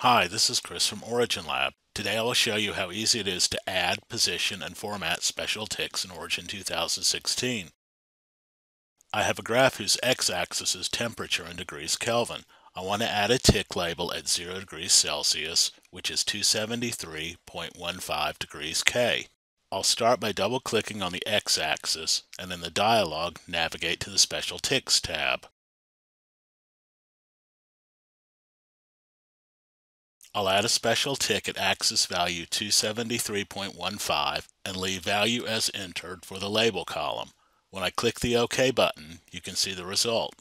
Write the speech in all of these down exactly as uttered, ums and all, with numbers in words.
Hi, this is Chris from OriginLab. Today I will show you how easy it is to add, position, and format special ticks in Origin two thousand sixteen. I have a graph whose x-axis is temperature in degrees Kelvin. I want to add a tick label at zero degrees Celsius, which is two seventy-three point one five degrees K. I'll start by double-clicking on the x-axis, and in the dialog, navigate to the Special Ticks tab. I'll add a special tick at axis value two seventy-three point one five and leave value as entered for the label column. When I click the OK button, you can see the result.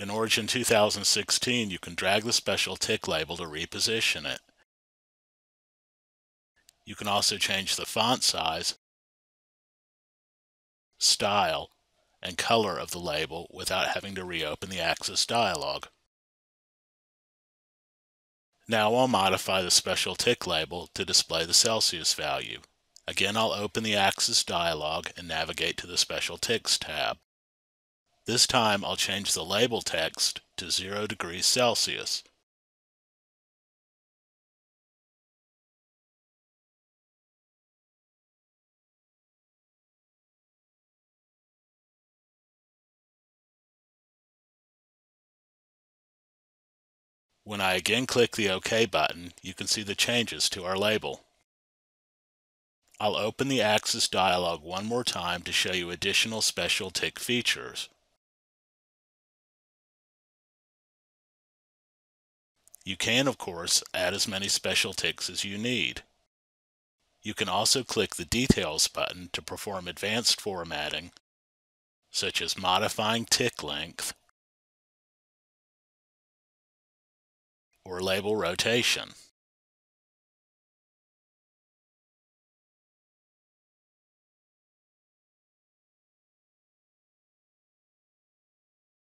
In Origin two thousand sixteen, you can drag the special tick label to reposition it. You can also change the font size, style, and color of the label without having to reopen the axis dialog. Now I'll modify the special tick label to display the Celsius value. Again, I'll open the axis dialog and navigate to the Special Ticks tab. This time I'll change the label text to zero degrees Celsius. When I again click the OK button, you can see the changes to our label. I'll open the axis dialog one more time to show you additional special tick features. You can, of course, add as many special ticks as you need. You can also click the Details button to perform advanced formatting, such as modifying tick length or label rotation.